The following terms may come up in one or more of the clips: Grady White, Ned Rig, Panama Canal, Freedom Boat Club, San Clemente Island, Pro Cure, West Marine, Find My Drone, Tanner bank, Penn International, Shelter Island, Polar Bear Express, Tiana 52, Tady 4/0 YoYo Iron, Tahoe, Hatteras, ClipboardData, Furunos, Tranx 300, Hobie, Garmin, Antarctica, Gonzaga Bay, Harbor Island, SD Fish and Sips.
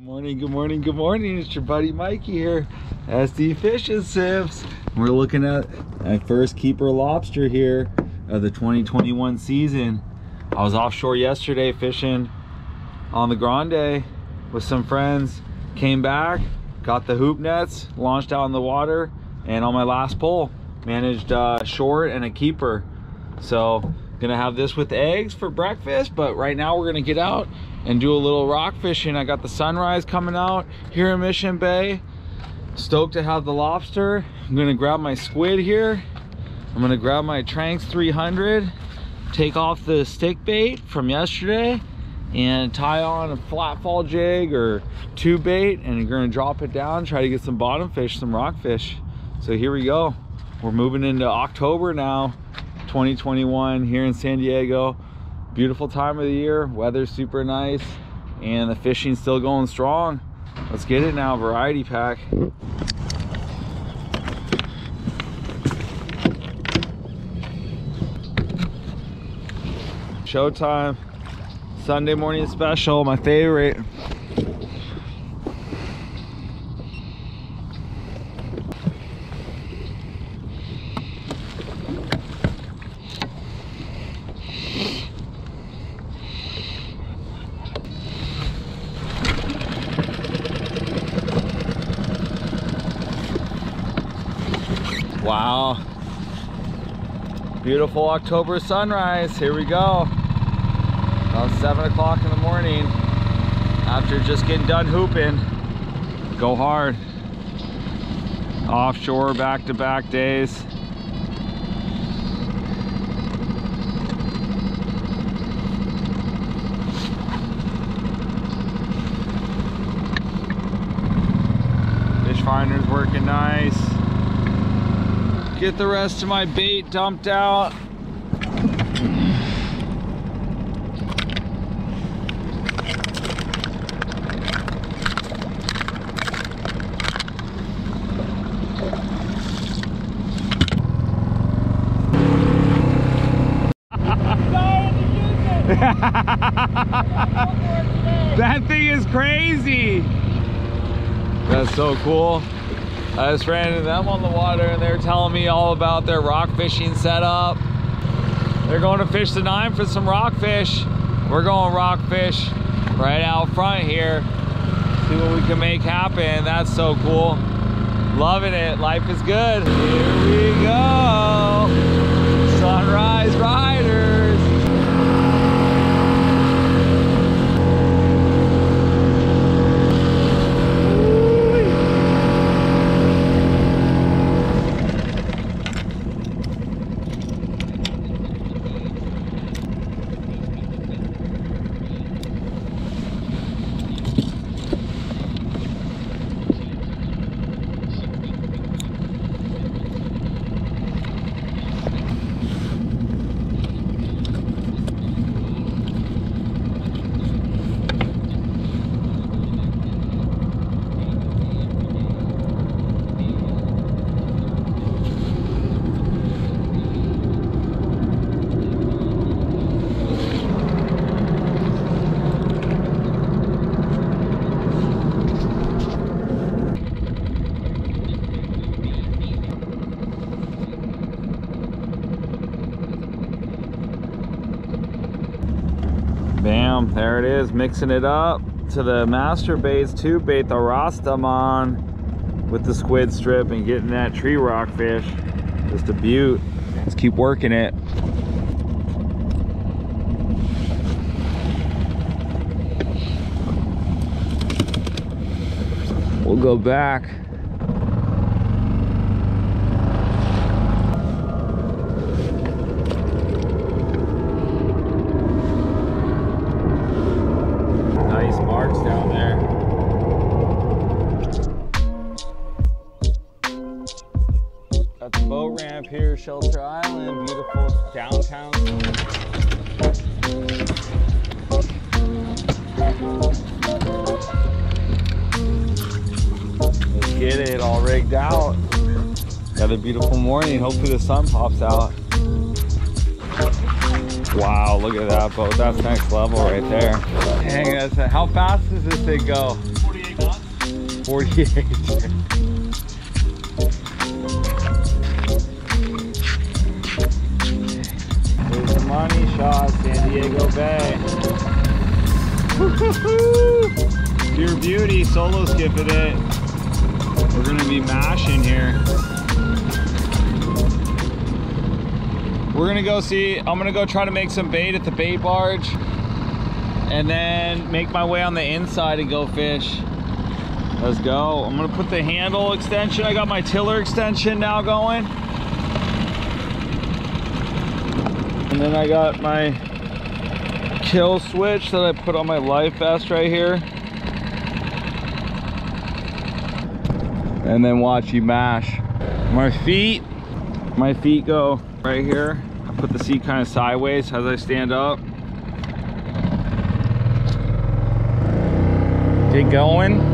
Good morning, good morning, good morning. It's your buddy Mikey here, SD Fish and Sips. We're looking at my first keeper lobster here of the 2021 season. I was offshore yesterday fishing on the Grande with some friends. Came back, got the hoop nets, launched out in the water, and on my last pull, managed short and a keeper. So, gonna have this with eggs for breakfast, but right now we're gonna get out and do a little rock fishing. I got the sunrise coming out here in Mission Bay. Stoked to have the lobster. I'm gonna grab my squid here. I'm gonna grab my Tranx 300, take off the stick bait from yesterday, and tie on a flat fall jig or tube bait, and you're gonna drop it down, try to get some bottom fish, some rockfish. So here we go. We're moving into October now, 2021, here in San Diego. Beautiful time of the year, weather's super nice, and the fishing's still going strong. Let's get it now, variety pack. Showtime, Sunday morning special, my favorite. Wow, beautiful October sunrise. Here we go, about 7 o'clock in the morning after just getting done hooping. Go hard, offshore back-to-back days. Fish finder's working nice. Get the rest of my bait dumped out. That thing is crazy. That's so cool. I just ran into them on the water and they're telling me all about their rock fishing setup. They're going to fish the 9 for some rockfish. We're going rockfish right out front here. See what we can make happen. That's so cool. Loving it. Life is good. Here we go. Sunrise Riders. There it is, mixing it up to the master bait's tube bait, the Rastamon, with the squid strip and getting that tree rockfish. Just a beaut. Let's keep working it. We'll go back. Shelter Island, beautiful downtown. Let's get it all rigged out. Another beautiful morning. Hopefully the sun pops out. Wow, look at that boat. That's next level right there. Dang, that's how fast does this thing go? 48. There's the money shot, San Diego Bay. Woo-hoo-hoo! Pure beauty, solo skip at it. We're gonna be mashing here. We're gonna go see, I'm gonna go try to make some bait at the bait barge and then make my way on the inside and go fish. Let's go. I'm gonna put the handle extension. I got my tiller extension now going. And then I got my kill switch that I put on my life vest right here. And then watch you mash. My feet go right here. I put the seat kind of sideways as I stand up. Get going.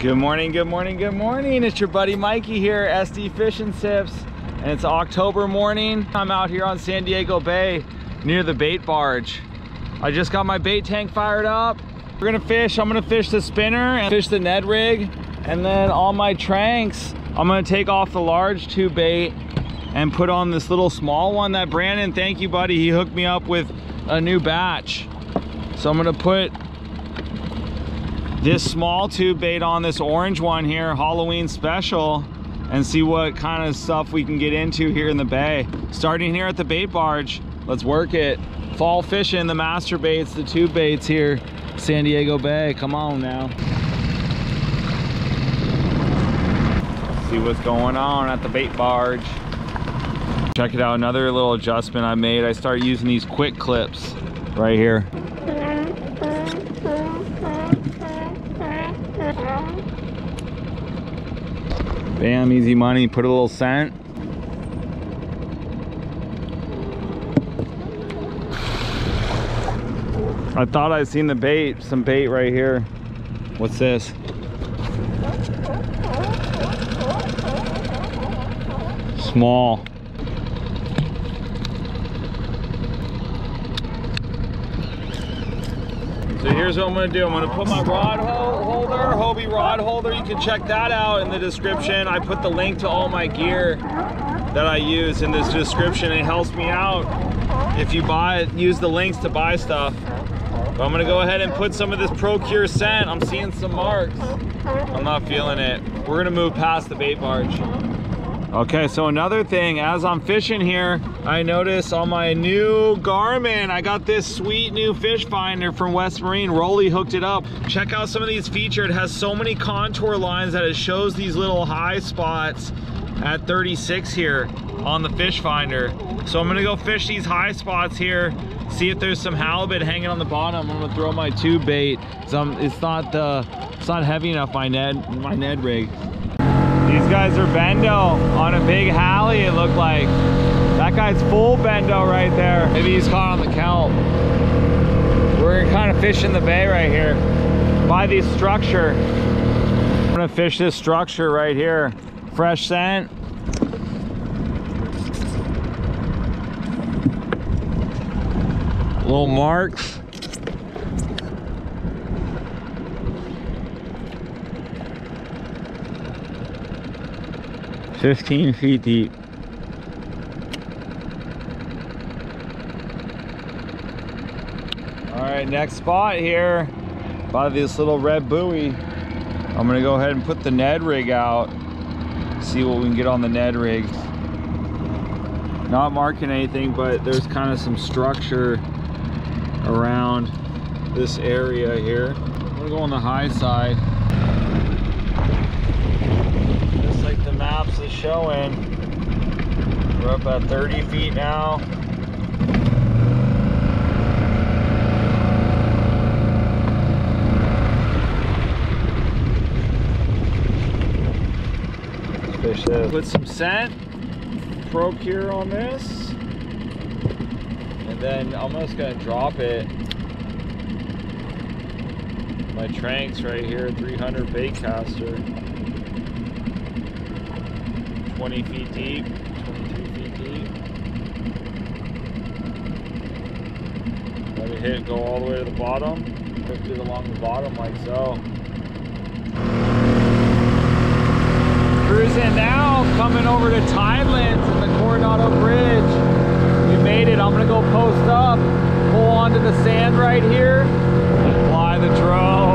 Good morning, good morning, good morning. It's your buddy Mikey here, SD Fish and Sips. And it's October morning. I'm out here on San Diego Bay near the bait barge. I just got my bait tank fired up. We're gonna fish, I'm gonna fish the spinner and fish the Ned Rig. And then on my Tranx, I'm gonna take off the large two bait and put on this little small one that Brandon, thank you buddy, he hooked me up with a new batch. So I'm gonna put this small tube bait on this orange one here, Halloween special, and see what kind of stuff we can get into here in the bay. Starting here at the bait barge, let's work it. Fall fishing, the master baits, the tube baits here, San Diego Bay, come on now. See what's going on at the bait barge. Check it out, another little adjustment I made. I started using these quick clips right here. Bam, easy money, put a little scent. I thought I'd seen the bait, some bait right here. What's this? Small. So here's what I'm gonna do. I'm gonna put my rod holder, Hobie rod holder. You can check that out in the description. I put the link to all my gear that I use in this description. It helps me out. If you buy, use the links to buy stuff. But I'm gonna go ahead and put some of this Pro Cure scent. I'm seeing some marks. I'm not feeling it. We're gonna move past the bait barge. Okay, so another thing, as I'm fishing here, I notice on my new Garmin, I got this sweet new fish finder from West Marine. Rolly hooked it up. Check out some of these features. It has so many contour lines that it shows these little high spots at 36 here on the fish finder. So I'm gonna go fish these high spots here, see if there's some halibut hanging on the bottom. I'm gonna throw my tube bait. It's not heavy enough, my Ned rig. These guys are bendo on a big hallie, it looked like. That guy's full bendo right there. Maybe he's caught on the kelp. We're kind of fishing the bay right here by this structure. I'm gonna fish this structure right here. Fresh scent. Little marks. $15 feet deep. All right, next spot here by this little red buoy. I'm gonna go ahead and put the Ned rig out, see what we can get on the Ned rig. Not marking anything, but there's kind of some structure around this area here. I'm gonna go on the high side. The maps is showing we're up at 30 feet now. Let's fish this. Put some scent, Pro Cure on this, and then I'm just gonna drop it. My Tranx right here, 300 bait caster. 20 feet deep, 22 feet deep. Let it hit, go all the way to the bottom, hook it along the bottom like so. Cruising now, coming over to Tidelands and the Coronado Bridge. We made it. I'm gonna go post up, pull onto the sand right here, and fly the drone.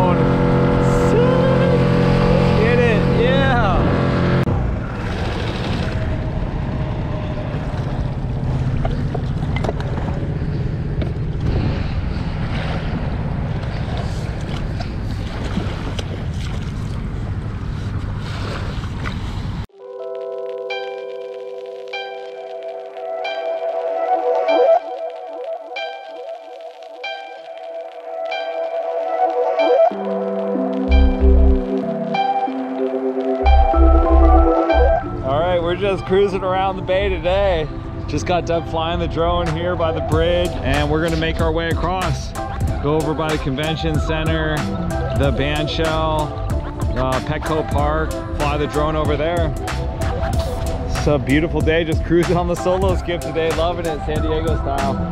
Just cruising around the bay today. Just got done flying the drone here by the bridge, and we're gonna make our way across. Go over by the convention center, the band shell, Petco Park, fly the drone over there. It's a beautiful day, just cruising on the Solo Skiff today, loving it, San Diego style.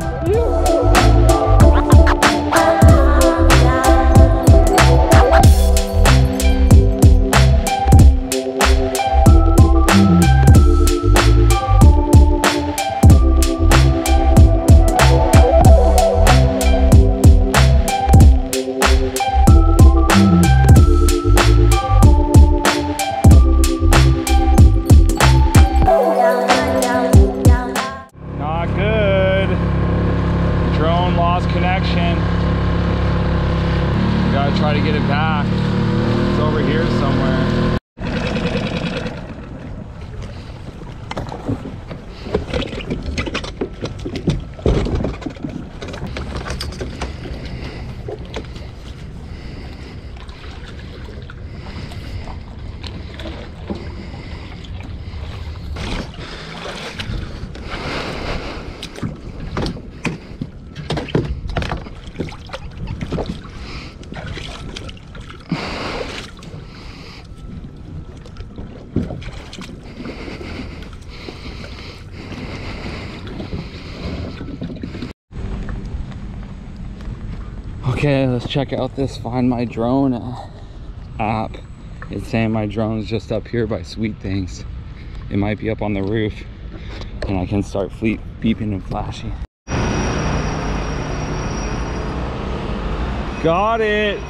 Okay, let's check out this Find My Drone app. It's saying my drone's just up here by Sweet Things. It might be up on the roof, and I can start beeping and flashing. Got it!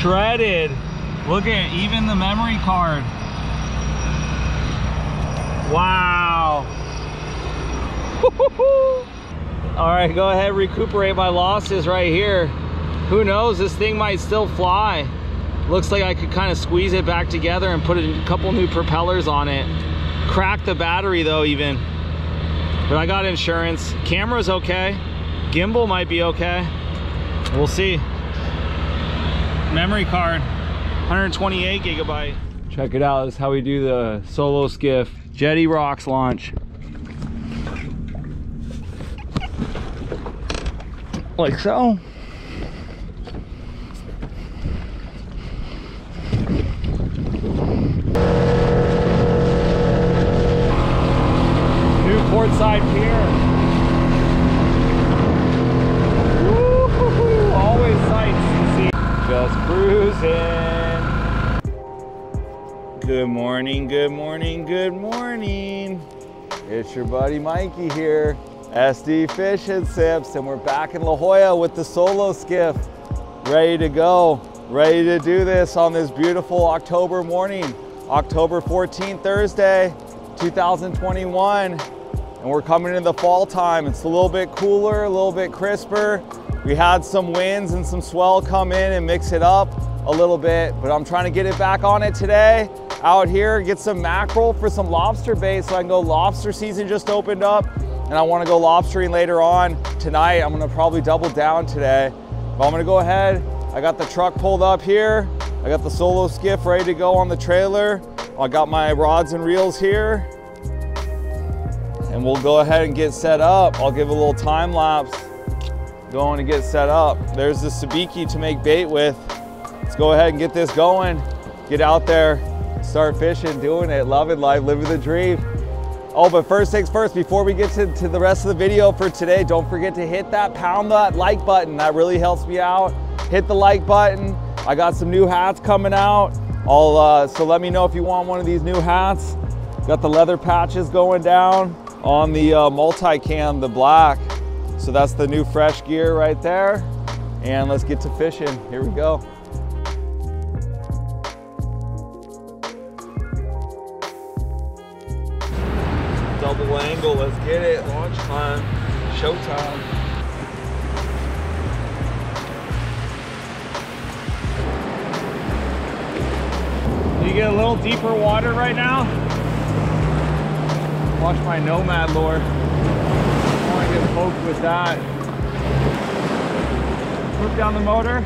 Shredded! Look at it, even the memory card. Wow! Woo-hoo-hoo. All right, go ahead, recuperate my losses right here. Who knows, this thing might still fly. Looks like I could kind of squeeze it back together and put a couple new propellers on it. Cracked the battery though even. But I got insurance. Camera's okay. Gimbal might be okay. We'll see. Memory card, 128 gigabyte. Check it out, this is how we do the Solo Skiff Jetty Rocks launch. Like so. New port side pier. Woo-hoo-hoo. Always sights to see. Just cruising. Good morning, good morning, good morning. It's your buddy Mikey here. SD Fish and Sips, and we're back in La Jolla with the Solo Skiff. Ready to go, ready to do this on this beautiful October morning, October 14th, Thursday, 2021. And we're coming into the fall time. It's a little bit cooler, a little bit crisper. We had some winds and some swell come in and mix it up a little bit, but I'm trying to get it back on it today. Out here, get some mackerel for some lobster bait so I can go. Lobster season just opened up, and I wanna go lobstering later on tonight. I'm gonna probably double down today. But I'm gonna go ahead, I got the truck pulled up here. I got the Solo Skiff ready to go on the trailer. I got my rods and reels here. And we'll go ahead and get set up. I'll give a little time lapse going to get set up. There's the Sabiki to make bait with. Let's go ahead and get this going. Get out there, start fishing, doing it, loving life, living the dream. Oh, but first things first, before we get to the rest of the video for today, don't forget to hit that, pound that like button. That really helps me out. Hit the like button. I got some new hats coming out. So let me know if you want one of these new hats. Got the leather patches going down on the multi-cam, the black. So that's the new fresh gear right there. And let's get to fishing. Here we go. Double angle, let's get it. Launch time, showtime. You get a little deeper water right now. Watch my Nomad Lure. I don't want to get poked with that. Flip down the motor.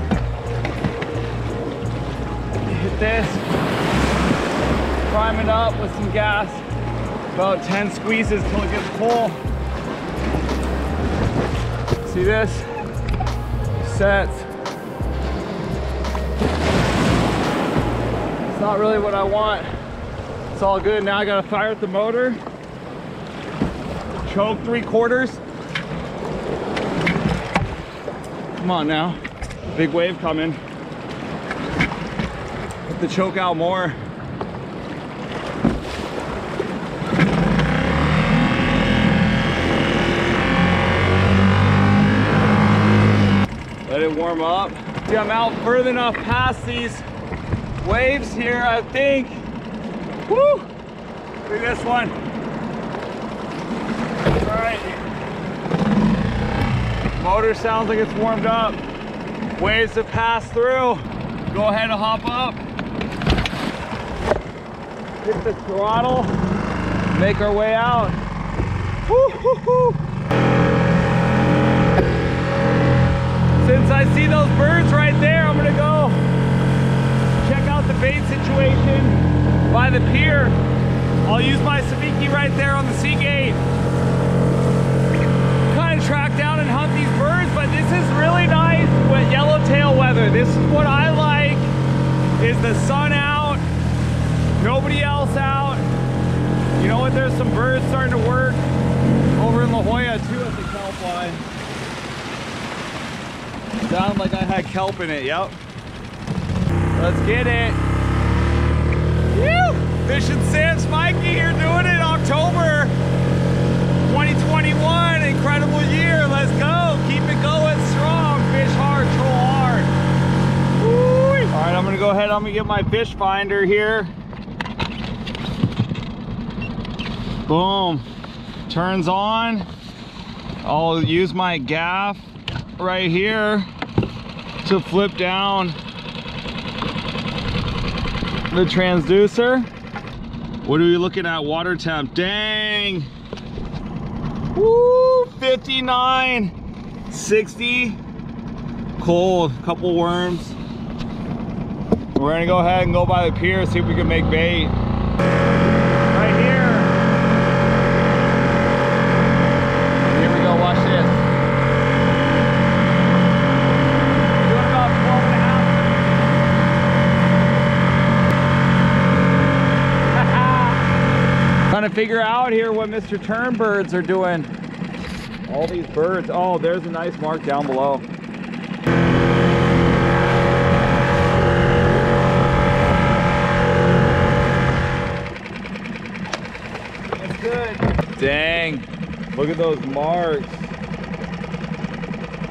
Hit this. Prime it up with some gas. About 10 squeezes till it gets full. See this? Sets. It's not really what I want. It's all good. Now I gotta fire up the motor. Choke 3/4. Come on now. Big wave coming. Have to choke out more. Let it warm up. See, I'm out further enough past these waves here, I think. Woo! Look at this one. All right. Motor sounds like it's warmed up. Waves have passed through. Go ahead and hop up. Hit the throttle. Make our way out. Woo, woo, woo. Since I see those birds right there, I'm gonna go bait situation by the pier. I'll use my Sabiki right there on the sea gate. Kind of track down and hunt these birds, but this is really nice with yellowtail weather. This is what I like, is the sun out, nobody else out. You know what, there's some birds starting to work over in La Jolla too at the kelp line. Sounded like I had kelp in it, yep. Let's get it. Woo! Fish and Sips, Mikey here doing it. October 2021, incredible year. Let's go. Keep it going strong. Fish hard, troll hard. Woo! All right, I'm gonna go ahead. I'm gonna get my fish finder here. Boom. Turns on. I'll use my gaff right here to flip down the transducer. What are we looking at? Water temp. Dang. Woo, 59, 60. Cold. Couple worms. We're gonna go ahead and go by the pier, see if we can make bait. Right here. Here we go. Watch this. Trying to figure out here what Mr. Turnbirds are doing. All these birds. Oh, there's a nice mark down below. That's good. Dang. Look at those marks.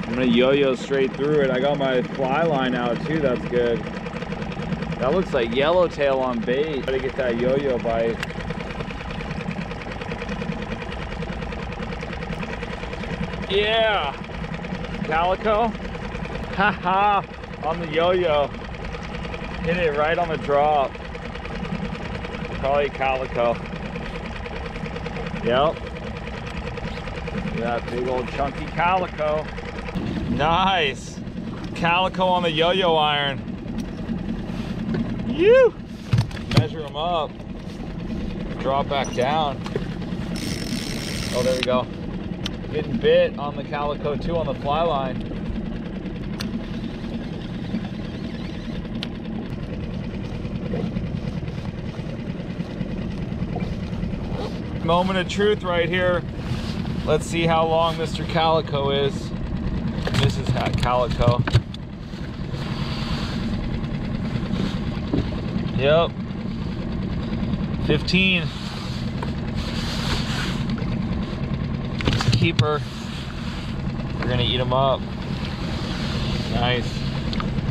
I'm gonna yo-yo straight through it. I got my fly line out too. That's good. That looks like yellowtail on bait. Gotta get that yo-yo bite. Yeah, Calico, haha, on the yo-yo, hit it right on the drop, probably Calico, yep, that big old chunky Calico, nice, Calico on the yo-yo iron, you measure them up, drop back down, oh there we go. Getting bit on the Calico too on the fly line. Moment of truth right here. Let's see how long Mr. Calico is. Mrs. Calico. Yep. 15. Let's keep her. We're gonna eat them up. Nice.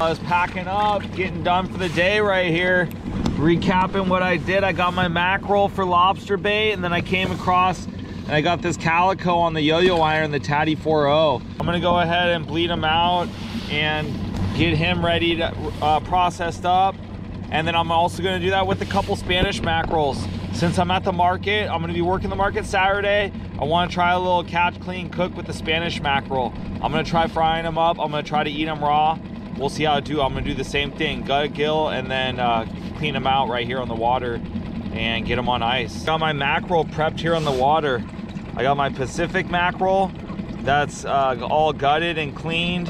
I was packing up, getting done for the day right here. Recapping what I did, I got my mackerel for lobster bait, and then I came across and I got this calico on the YoYo Iron, the Tady 4/0. I'm gonna go ahead and bleed him out and get him ready to processed up. And then I'm also gonna do that with a couple Spanish mackerels. Since I'm at the market, I'm gonna be working the market Saturday. I wanna try a little catch, clean, cook with the Spanish mackerel. I'm gonna try frying them up. I'm gonna try to eat them raw. We'll see how I do. I'm gonna do the same thing, gut a gill, and then clean them out right here on the water and get them on ice. Got my mackerel prepped here on the water. I got my Pacific mackerel that's all gutted and cleaned,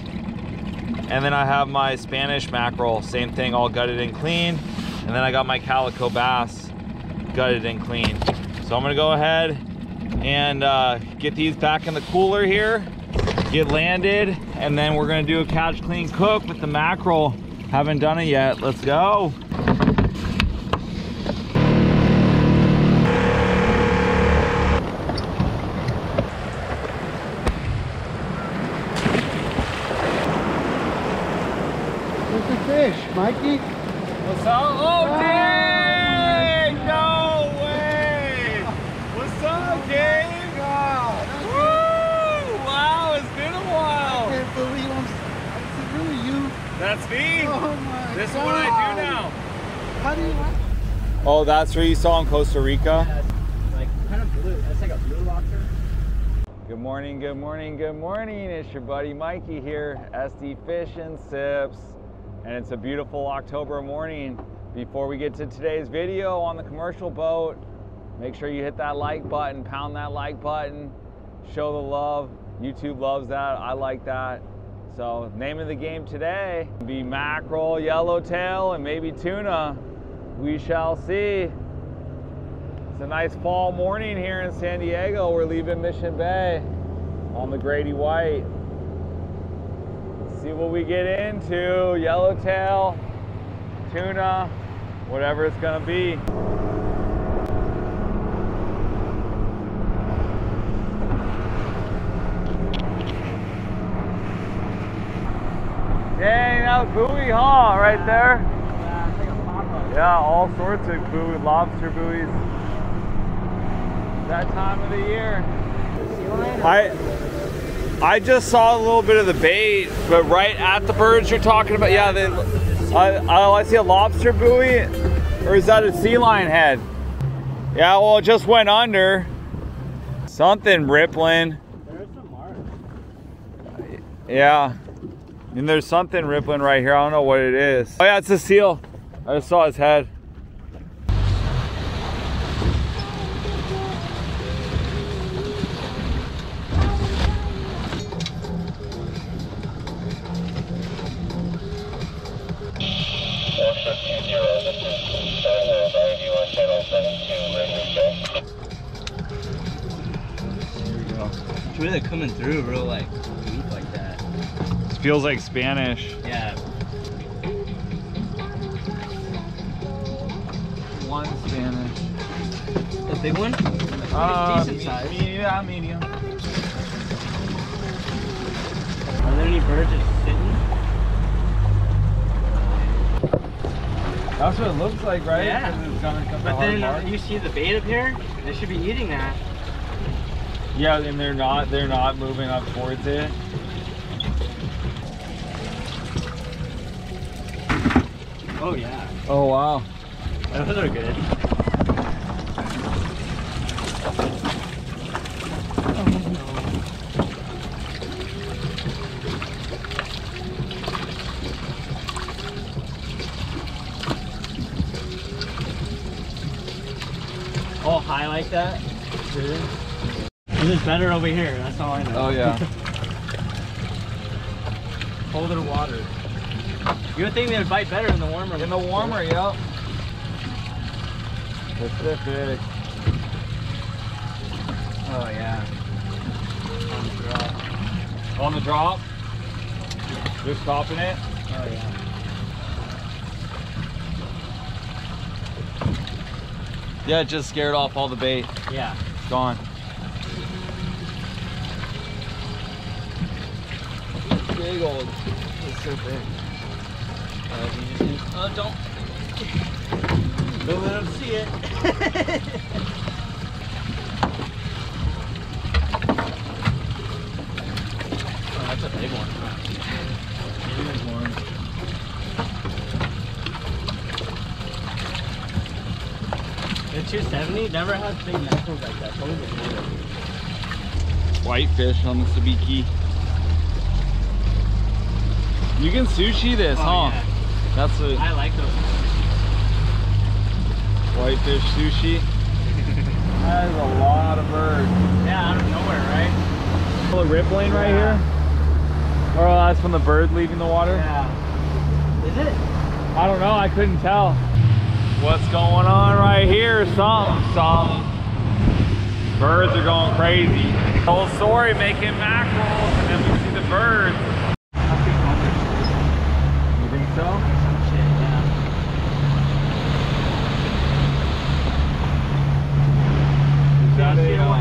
and then I have my Spanish mackerel, same thing, all gutted and cleaned, and then I got my calico bass gutted and cleaned. So I'm gonna go ahead and get these back in the cooler here, get landed, and then we're gonna do a catch, clean, cook with the mackerel. Haven't done it yet. Let's go. Mikey? What's up? Oh, dang! No way! What's up, Dave? Woo! Wow, it's been a while. I can't believe it's really you. That's me? Oh my This is what I do now. How do you like it? Oh, that's where you saw in Costa Rica? Yeah, it's like kind of blue. That's like a blue lobster. Good morning, good morning, good morning. It's your buddy Mikey here, SD Fish and Sips. And it's a beautiful October morning. Before we get to today's video on the commercial boat, make sure you hit that like button, pound that like button, show the love. YouTube loves that, I like that. So name of the game today will be mackerel, yellowtail, and maybe tuna. We shall see. It's a nice fall morning here in San Diego. We're leaving Mission Bay on the Grady White. See what we get into. Yellowtail, tuna, whatever it's gonna be. Dang, that was buoy, huh? Right there. Yeah, I think a pop-up. Yeah, all sorts of buoy, lobster buoys. That time of the year. See you later. I just saw a little bit of the bait, but right at the birds you're talking about. Yeah, they, I see a lobster buoy, or is that a sea lion head? Yeah, well, it just went under. Something rippling. There's some mark. Yeah, and there's something rippling right here. I don't know what it is. Oh yeah, it's a seal. I just saw his head. Coming through real like deep like that. It feels like Spanish. Yeah. One Spanish. The big one? Decent size. Yeah, medium. Are there any birds just sitting? That's what it looks like, right? Yeah. It's gonna come but then you see the bait up here? They should be eating that. Yeah, and they're not moving up towards it. Oh yeah. Oh wow. Those are good. Oh, high like that? Really? This is better over here, that's all I know. Oh yeah. Colder water. You would think they would bite better in the warmer. In the warmer, yep. Pacific. Oh yeah. On the drop. On the drop? Just stopping it? Oh yeah. Yeah, it just scared off all the bait. Yeah. It's gone. It's big old. It's so big. Oh, don't. Don't let him see it. Oh, that's a big one. It is one. The 270 never has big mackerels like that. Whitefish on the Sabiki. You can sushi this, oh, huh? Yeah. That's what I like those. Whitefish sushi. That is a lot of birds. Yeah, out of nowhere, right? Full of rippling right here. Or that's from the bird leaving the water. Yeah. Is it? I don't know. I couldn't tell. What's going on right here? Something. Birds are going crazy. Oh, sorry, making mackerels, and then we see the birds. You think so? Some shit, yeah. That's the one.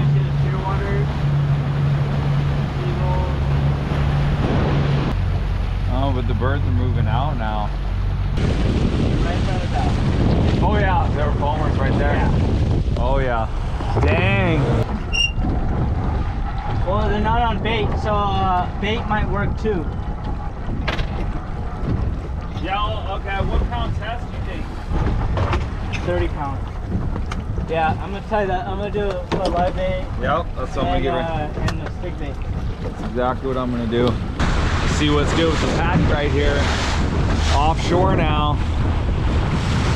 Oh, but the birds are moving out now. Right side of that. Oh yeah, there were palmers right there. Yeah. Oh yeah. Dang. Well, they're not on bait, so bait might work too. Yeah, okay, what pound test do you think? 30 pounds. Yeah, I'm gonna tie that. I'm gonna do a live bait. Yep, that's what I'm gonna get ready. And the stick bait. That's exactly what I'm gonna do. Let's see what's good with the pack right here. Offshore now.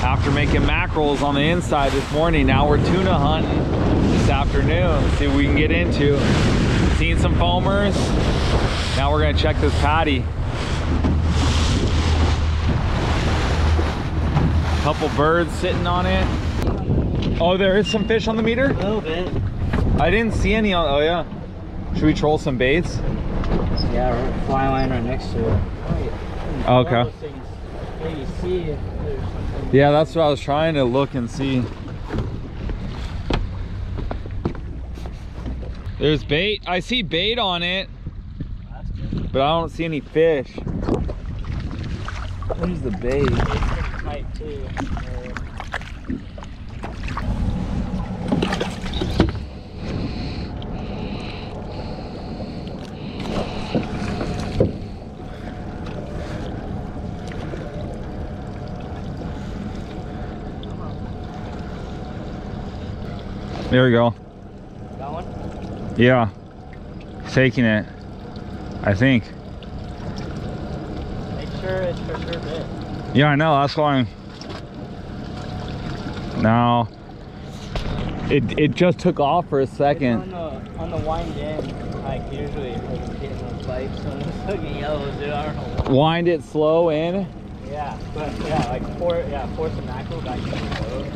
After making mackerels on the inside this morning, now we're tuna hunting this afternoon. Let's see what we can get into. Seen some foamers. Now we're gonna check this patty. Couple birds sitting on it. Oh, there is some fish on the meter? A little bit. I didn't see any on, oh yeah. Should we troll some baits? Yeah, fly line right next to it. Oh, yeah. Okay. Maybe see if there's something. Yeah, that's what I was trying to look and see. There's bait. I see bait on it, that's good. But I don't see any fish. Where's the bait? It's pretty tight too. There we go. That one? Yeah. Taking it. I think. Make sure it's for sure bit. Yeah, I know. That's why I'm... No. It just took off for a second. It's on the wind in, like usually I'm getting those bites, so I'm just hooking yellows, dude. I don't know. Wind it slow in? Yeah. But yeah, like force the mackerel back in.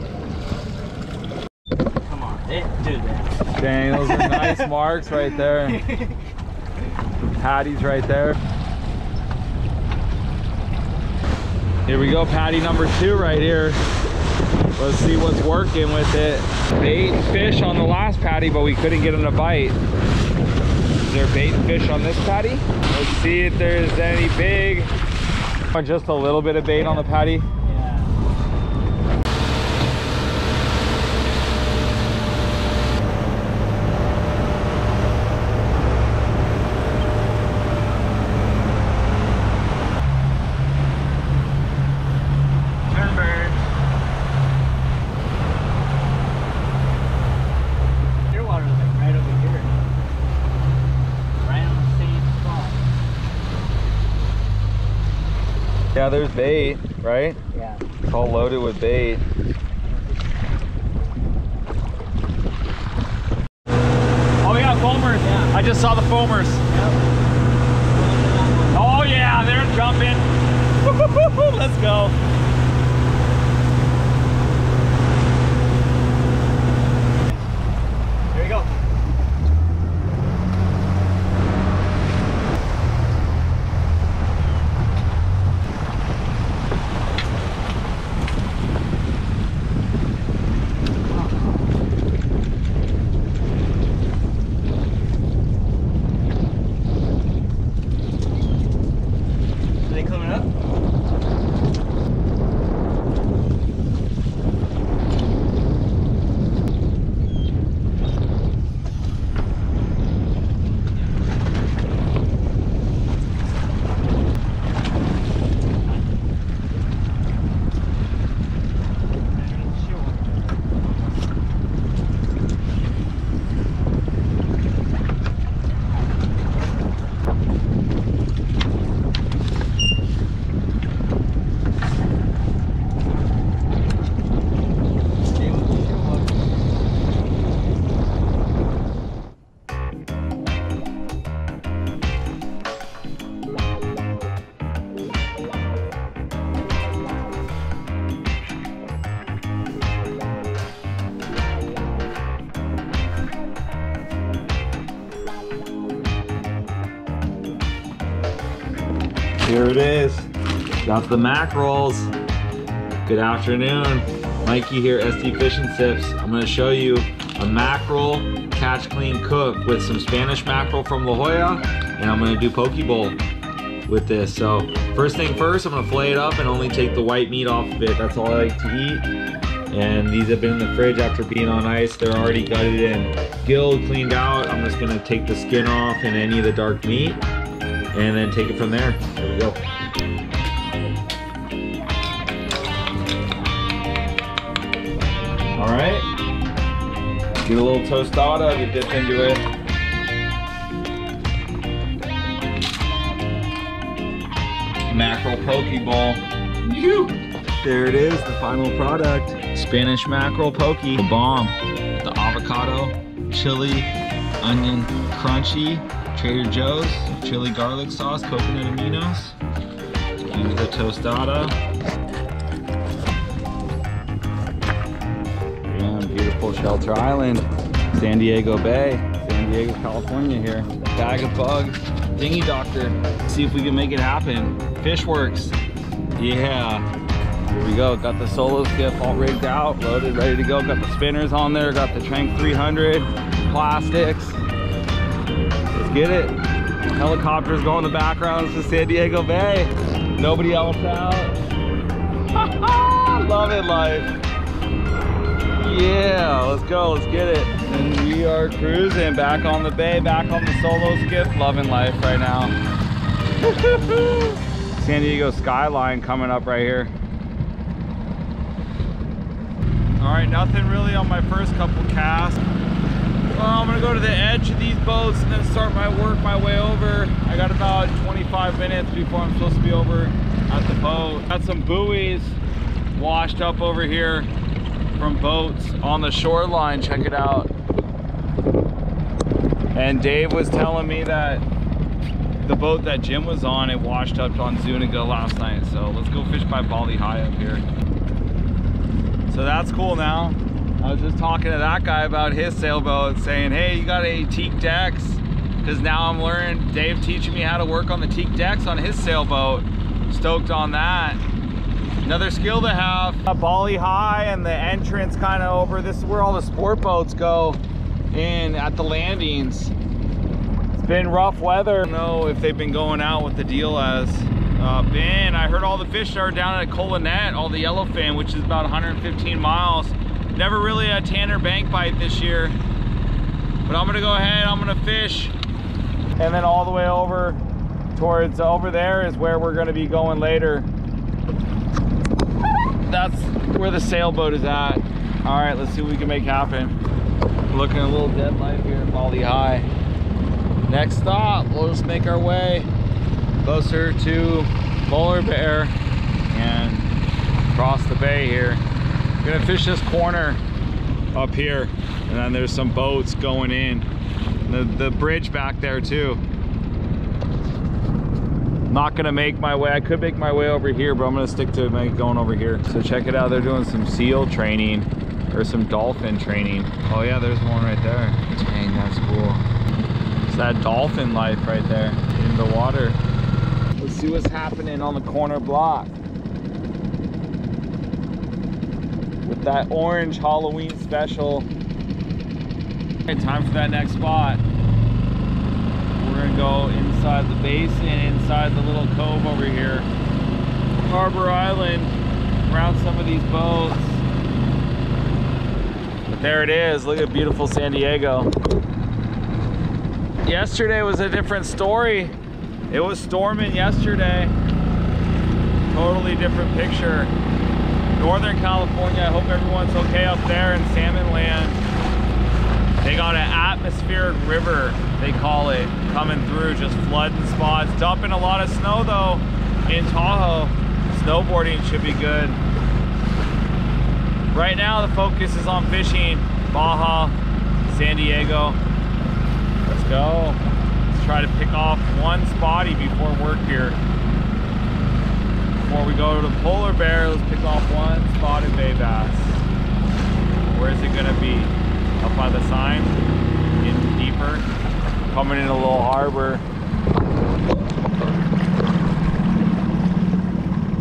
It did that. Dang, those are nice marks right there. Patties right there. Here we go, patty number 2 right here. Let's see what's working with it. Bait fish on the last patty, but we couldn't get them to bite. Is there bait fish on this patty? Let's see if there's any big. Just a little bit of bait on the patty. Yeah, there's bait, right? Yeah. It's all loaded with bait. Oh yeah, foamers. Yeah. I just saw the foamers. Yep. Oh yeah, they're jumping. Let's go. There you go. Here it is. Got the mackerels. Good afternoon. Mikey here, SD Fish and Sips. I'm gonna show you a mackerel catch, clean, cook with some Spanish mackerel from La Jolla, and I'm gonna do poke bowl with this. So first thing first, I'm gonna fillet it up and only take the white meat off of it. That's all I like to eat. And these have been in the fridge after being on ice. They're already gutted and gilled, cleaned out. I'm just gonna take the skin off and any of the dark meat and then take it from there. There we go. All right, get a little tostada, get dipped into it. Mackerel poke bowl. There it is, the final product. Spanish mackerel poke, the bomb. The avocado, chili, onion, crunchy, Trader Joe's, chili garlic sauce, coconut aminos, and the tostada. And beautiful Shelter Island, San Diego Bay, San Diego, California here. Bag of bugs, dinghy doctor. See if we can make it happen. Fish works, yeah. Here we go, got the Solo Skiff all rigged out, loaded, ready to go. Got the spinners on there, got the Tranx 300, plastics. Let's get it. Helicopters going in the background to San Diego Bay. Nobody else out. Love it, life. Yeah, let's go, let's get it. And we are cruising back on the bay, back on the Solo Skiff. Loving life right now. San Diego skyline coming up right here. All right, nothing really on my first couple casts. Well, I'm gonna go to the edge of these boats and then start my way over. I got about 25 minutes before I'm supposed to be over at the boat. Got some buoys washed up over here from boats on the shoreline, check it out. And Dave was telling me that the boat that Jim was on, it washed up on Zuniga last night. So let's go fish by Bali Hai up here. So that's cool now. I was just talking to that guy about his sailboat, saying, hey, you gotta teak decks. Cause now I'm learning, Dave teaching me how to work on the teak decks on his sailboat. Stoked on that. Another skill to have. Bali Hai and the entrance kind of over. This is where all the sport boats go in at the landings. It's been rough weather. I don't know if they've been going out with the deal as. Ben, I heard all the fish are down at Colonet, all the yellowfin, which is about 115 miles. Never really a Tanner bank bite this year, but I'm gonna go ahead, I'm gonna fish. And then all the way over towards over there is where we're gonna be going later. That's where the sailboat is at. All right, let's see what we can make happen. Looking a little dead light here at Bali Hai. Next stop, we'll just make our way closer to Polar Bear and across the bay here. I'm gonna fish this corner up here, and then there's some boats going in. The bridge back there too. Not gonna make my way, I could make my way over here, but I'm gonna stick to going over here. So check it out, they're doing some seal training, or some dolphin training. Oh yeah, there's one right there. Dang, that's cool. It's that dolphin life right there in the water. See what's happening on the corner block with that orange Halloween special. Okay, time for that next spot. We're gonna go inside the basin, inside the little cove over here, Harbor Island, around some of these boats. But there it is, look at beautiful San Diego. Yesterday was a different story. It was storming yesterday. Totally different picture. Northern California, I hope everyone's okay up there in Salmon Land. They got an atmospheric river, they call it, coming through, just flooding spots. Dumping a lot of snow though in Tahoe. Snowboarding should be good. Right now the focus is on fishing. Baja, San Diego. Let's go. Try to pick off one spotty before work here. Before we go to the Polar Bear, let's pick off one spotted bay bass. Where is it gonna be? Up by the sign, getting deeper. Coming in a little harbor.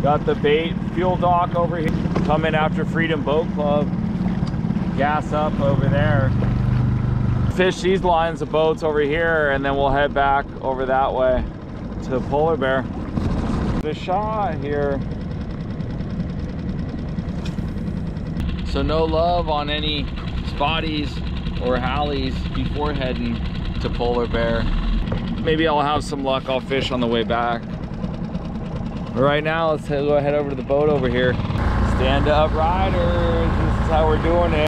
Got the bait fuel dock over here. Coming after Freedom Boat Club. Gas up over there. Fish these lines of boats over here, and then we'll head back over that way to Polar Bear. The shot here. So no love on any spotties or hallies before heading to Polar Bear. Maybe I'll have some luck. I'll fish on the way back. But right now, let's go ahead over to the boat over here. Stand up, riders. This is how we're doing it.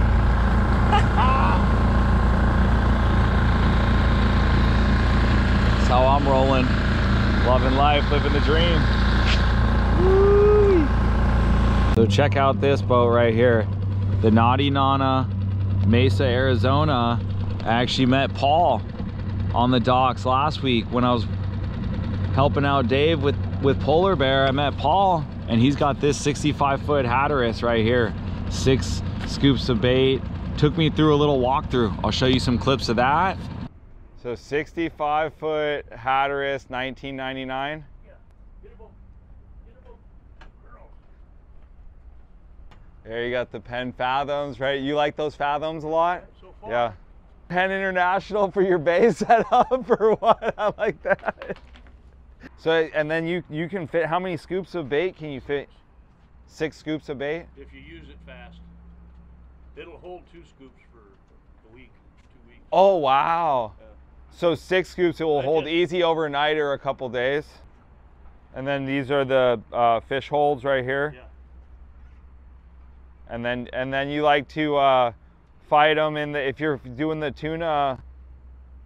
That's how I'm rolling. Loving life, living the dream. Woo! So check out this boat right here. The Naughty Nana, Mesa, Arizona. I actually met Paul on the docks last week when I was helping out Dave with Polar Bear. I met Paul, and he's got this 65-foot Hatteras right here. 6 scoops of bait. Took me through a little walkthrough. I'll show you some clips of that. So 65-foot Hatteras, $19.99. Yeah. Get a boat. Girl. There you got the Penn Fathoms, right? You like those Fathoms a lot? So far. Yeah. Penn International for your bay setup or what? I like that. So, and then you can fit, how many scoops of bait can you fit? 6 scoops of bait? If you use it fast, it'll hold 2 scoops for a week, 2 weeks. Oh, wow. Yeah. So 6 scoops, it will hold easy overnight or a couple days. And then these are the fish holds right here. Yeah. And then you like to, fight them in the, if you're doing the tuna,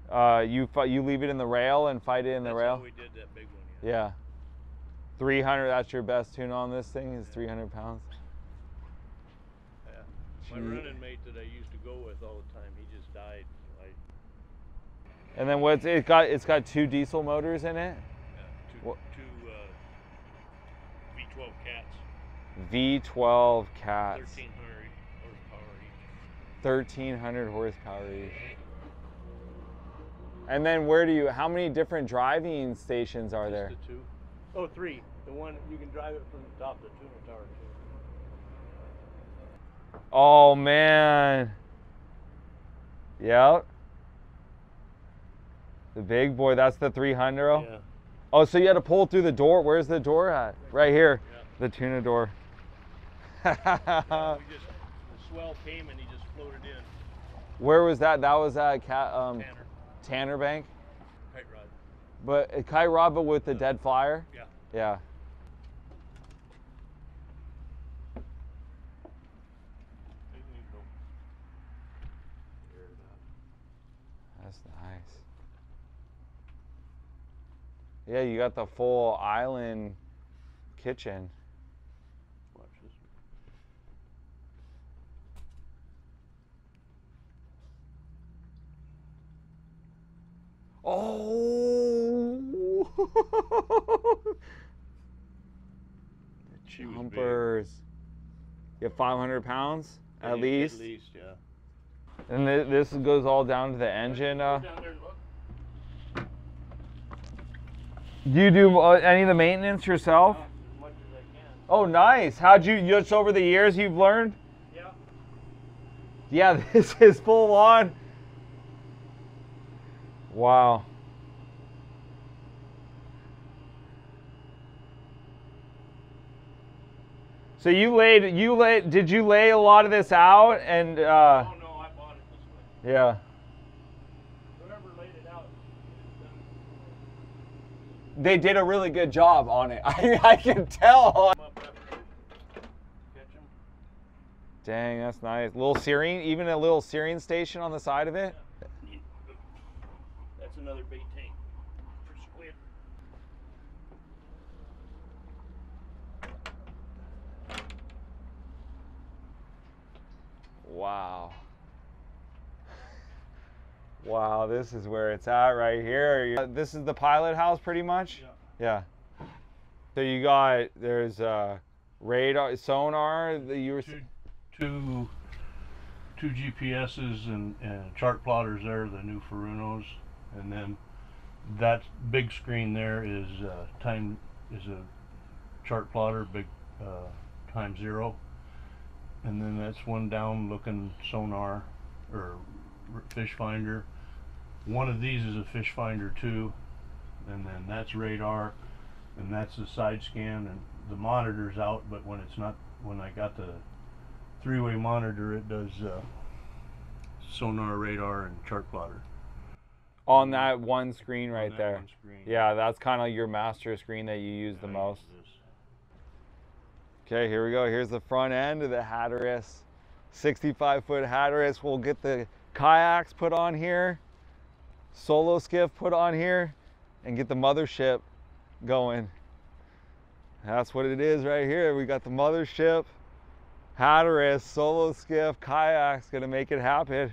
you leave it in the rail and fight it in the rail. That's how we did that big one. Yeah. 300, that's your best tuna on this thing is 300 pounds. Yeah. My running mate that I used to go with all the time, he just died. And then what's it got? It's got 2 diesel motors in it. Yeah, two V12 cats. V12 cats. 1,300 horsepower each. And then where do you, how many different driving stations are there? Just the 2. Oh, 3. The one, you can drive it from the top of the tuna tower too. Oh man. Yep. The big boy, that's the 300. Yeah. Oh, so you had to pull through the door. Where's the door at? Right here. Yeah. The tuna door. Yeah, the swell came and he just floated in. Where was that? That was at Tanner bank. Kite rod. But kite rod, but with the dead flyer? Yeah. Yeah. That's nice. Yeah, you got the full island kitchen. Watch this. Oh! The jumpers. You have 500 pounds at least. At least, yeah. And this goes all down to the engine. Do you do any of the maintenance yourself? As much as I can. Oh, nice. How'd you, just over the years you've learned? Yeah. Yeah, this is full on. Wow. So did you lay a lot of this out and? Oh no, I bought it this way. Yeah. They did a really good job on it. I can tell. Dang, that's nice. Little searing, even a little searing station on the side of it. Yeah. That's another bait tank for squid. Wow. Wow, this is where it's at right here. This is the pilot house pretty much? Yeah. Yeah. So you got, there's radar, sonar. You were two GPSs and chart plotters there, the new Furunos. And then that big screen there is a chart plotter, big time zero, and then that's one down looking sonar or fish finder. One of these is a fish finder too, and then that's radar, and that's the side scan, and the monitor's out. But when it's not, when I got the three-way monitor, it does sonar, radar, and chart plotter. On that one screen right there. Yeah, that's kind of your master screen that you use the most. Okay, here we go. Here's the front end of the Hatteras. 65-foot Hatteras. We'll get the kayaks put on here, solo skiff put on here, and get the mothership going. That's what it is right here. We got the mothership, Hatteras, solo skiff, kayaks. Gonna make it happen.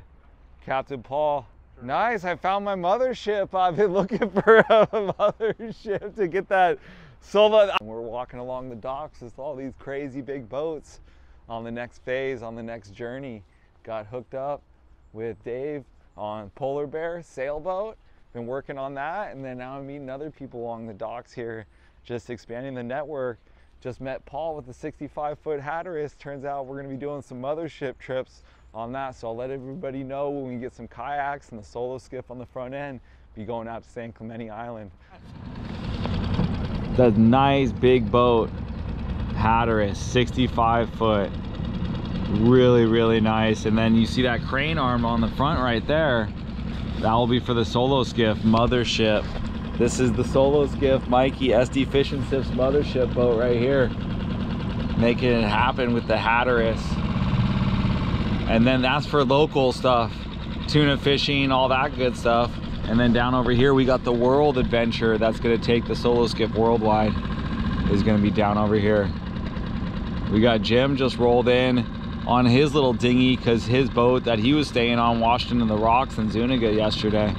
Captain Paul. Nice, I found my mothership. I've been looking for a mothership to get that solo. We're walking along the docks with all these crazy big boats on the next phase, on the next journey. Got hooked up with Dave on Polar Bear sailboat. Been working on that, and then now I'm meeting other people along the docks here, just expanding the network. Just met Paul with the 65-foot Hatteras. Turns out we're gonna be doing some mothership trips on that, so I'll let everybody know when we get some kayaks and the solo skiff on the front end, be going out to San Clemente Island. That nice big boat, Hatteras, 65-foot, really, really nice. And then you see that crane arm on the front right there. That will be for the solo skiff mothership. This is the solo skiff, Mikey, SD Fish and Sips mothership boat right here, making it happen with the Hatteras. And then that's for local stuff, tuna fishing, all that good stuff. And then down over here, we got the World Adventure. That's gonna take the solo skiff worldwide, is gonna be down over here. We got Jim just rolled in on his little dinghy because his boat that he was staying on washed into the rocks in Zuniga yesterday.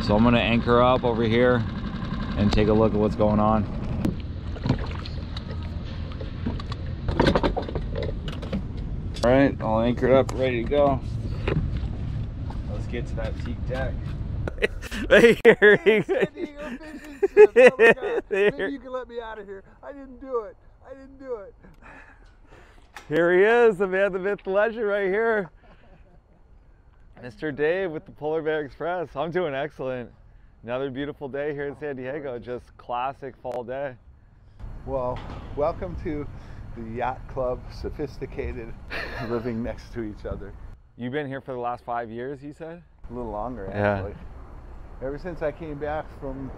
So I'm gonna anchor up over here and take a look at what's going on. All right, all anchored up, ready to go. Let's get to that peak deck. Right here. Oh maybe you can let me out of here. I didn't do it. Here he is, the man, the myth, the legend right here. Mr. Dave with the Polar Bear Express. I'm doing excellent. Another beautiful day here in San Diego, just classic fall day. Well, welcome to the yacht club, sophisticated, living next to each other. You've been here for the last 5 years, you said? A little longer, actually. Yeah. Ever since I came back from,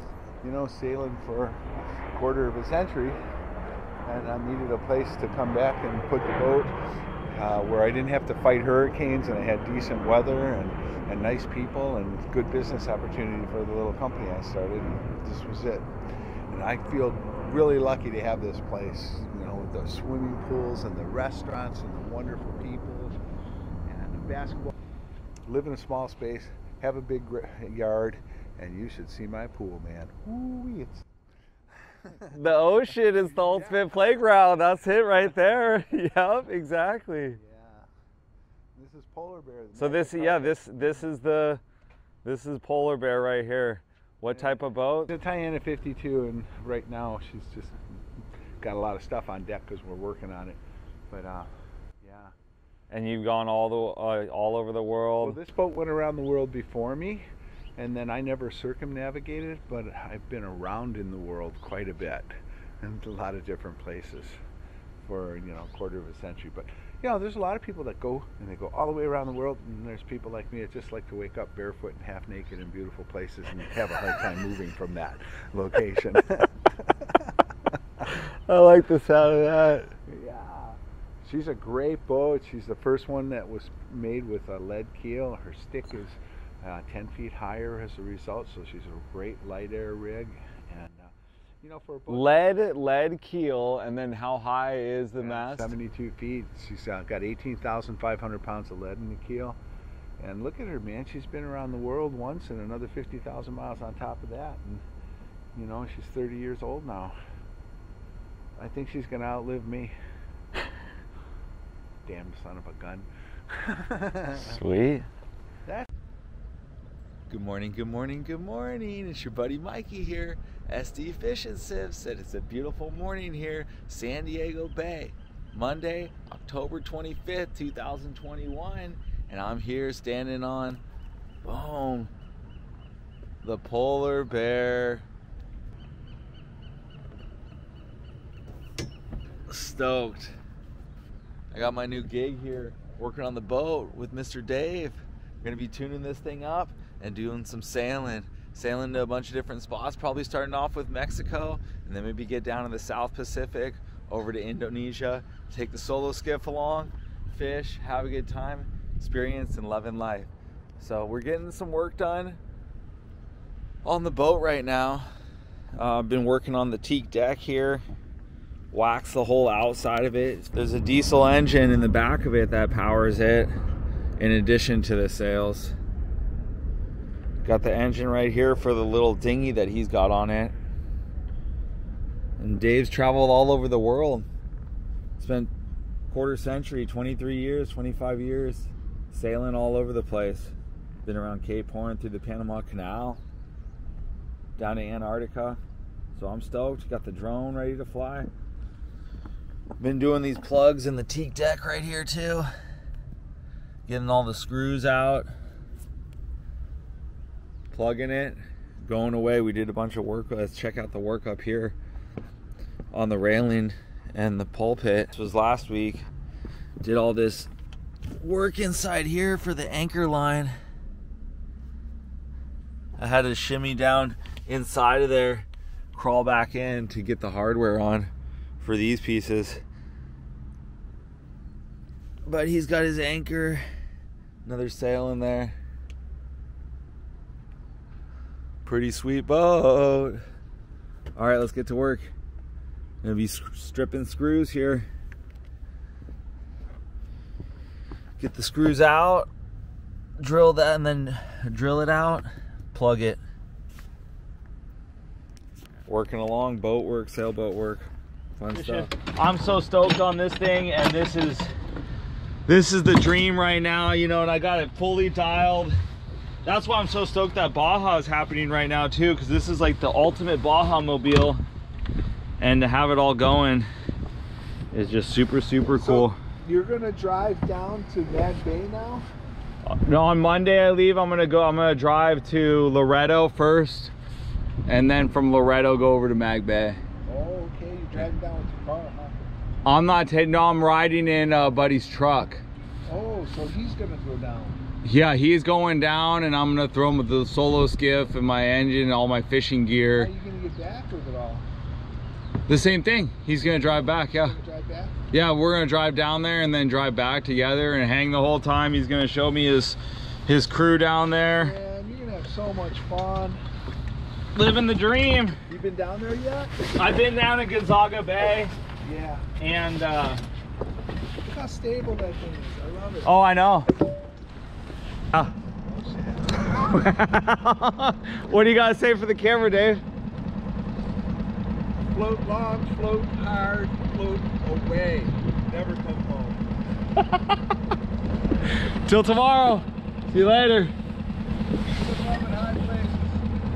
you know, sailing for a quarter of a century, and I needed a place to come back and put the boat where I didn't have to fight hurricanes, and I had decent weather and nice people and good business opportunity for the little company I started, and this was it. And I feel really lucky to have this place, you know, with the swimming pools and the restaurants and the wonderful people and the basketball. Live in a small space, have a big yard, and you should see my pool, man. Ooh, it's... The ocean is the ultimate playground. That's it right there. Yep, exactly. Yeah. This is Polar Bear. So this, yeah, this is Polar Bear right here. What type of boat? It's a Tiana 52, and right now she's just got a lot of stuff on deck because we're working on it. But yeah. And you've gone all over the world. Well, this boat went around the world before me, and then I never circumnavigated, but I've been around in the world quite a bit, and a lot of different places for, you know, a quarter of a century. But you know, there's a lot of people that go and they go all the way around the world, and there's people like me that just like to wake up barefoot and half naked in beautiful places and have a hard time moving from that location. I like the sound of that. Yeah. She's a great boat. She's the first one that was made with a lead keel. Her stick is 10 feet higher as a result, so she's a great light air rig. And you know, for a boat, lead keel, and then how high is the mast? 72 feet. She's got 18,500 pounds of lead in the keel. And look at her, man. She's been around the world once and another 50,000 miles on top of that. And, you know, she's 30 years old now. I think she's going to outlive me. Damn son of a gun. Sweet. That's Good morning, good morning, good morning. It's your buddy Mikey here, SD Fish and Sips, and it's a beautiful morning here, San Diego Bay. Monday, October 25th, 2021, and I'm here standing on, boom, the polar bear stoked. I got my new gig here, working on the boat with Mr. Dave. We're gonna be tuning this thing up and doing some sailing to a bunch of different spots, probably starting off with Mexico and then maybe get down to the South Pacific, over to Indonesia, take the solo skiff along, fish, have a good time, experience and loving life. So we're getting some work done on the boat right now. I've been working on the teak deck here, wax the whole outside of it. There's a diesel engine in the back of it that powers it in addition to the sails. Got the engine right here for the little dinghy that he's got on it. And Dave's traveled all over the world. Spent quarter century, 23 years, 25 years, sailing all over the place. Been around Cape Horn, through the Panama Canal, down to Antarctica. So I'm stoked, got the drone ready to fly. Been doing these plugs in the teak deck right here too. Getting all the screws out, plugging it, going away. We did a bunch of work. Let's check out the work up here on the railing and the pulpit. This was last week. Did all this work inside here for the anchor line. I had to shimmy down inside of there, crawl back in to get the hardware on for these pieces. But he's got his anchor, another sail in there. Pretty sweet boat. All right, let's get to work. Gonna be stripping screws here. Get the screws out, drill that and then drill it out, plug it. Working along, boat work, sailboat work, fun stuff. I'm so stoked on this thing, and this is the dream right now, you know, and I got it fully dialed. That's why I'm so stoked that Baja is happening right now too, because this is like the ultimate Baja mobile, and to have it all going is just super, super cool. So you're gonna drive down to Mag Bay now? No, on Monday I leave. I'm gonna drive to Loreto first, and then from Loreto go over to Mag Bay. Oh, okay, you're driving down with your car, huh? I'm riding in buddy's truck. Oh, so he's gonna go down. Yeah, he's going down, and I'm gonna throw him with the solo skiff and my engine and all my fishing gear. How are you gonna get back with it all? The same thing. He's gonna drive back, yeah. Gonna drive back? Yeah, we're gonna drive down there and then drive back together and hang the whole time. He's gonna show me his crew down there. Man, you're gonna have so much fun. Living the dream. You been down there yet? I've been down in Gonzaga Bay. Yeah. And look how stable that thing is. I love it. Oh, I know. What do you got to say for the camera, Dave? Float long, float hard, float away. Never come home. Till tomorrow. See you later.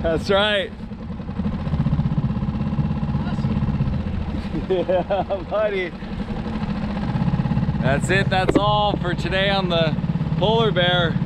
That's right. Yeah, buddy. That's it. That's all for today on the polar bear.